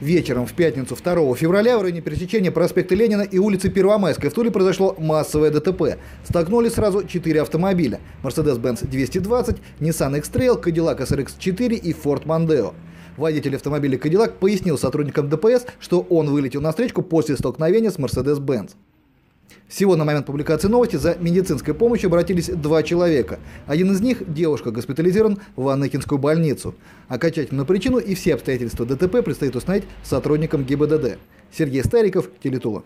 Вечером в пятницу 2 февраля в районе пересечения проспекта Ленина и улицы Первомайской в Туле произошло массовое ДТП. Столкнулись сразу 4 автомобиля – Mercedes-Benz 220, Nissan X-Trail, Cadillac SRX4 и Ford Mondeo. Водитель автомобиля Cadillac пояснил сотрудникам ДПС, что он вылетел на встречку после столкновения с Mercedes-Benz. Всего на момент публикации новости за медицинской помощью обратились 2 человека. Один из них, девушка, госпитализирован в Ваныкинскую больницу. Окончательную причину и все обстоятельства ДТП предстоит установить сотрудникам ГИБДД. Сергей Стариков, Телетула.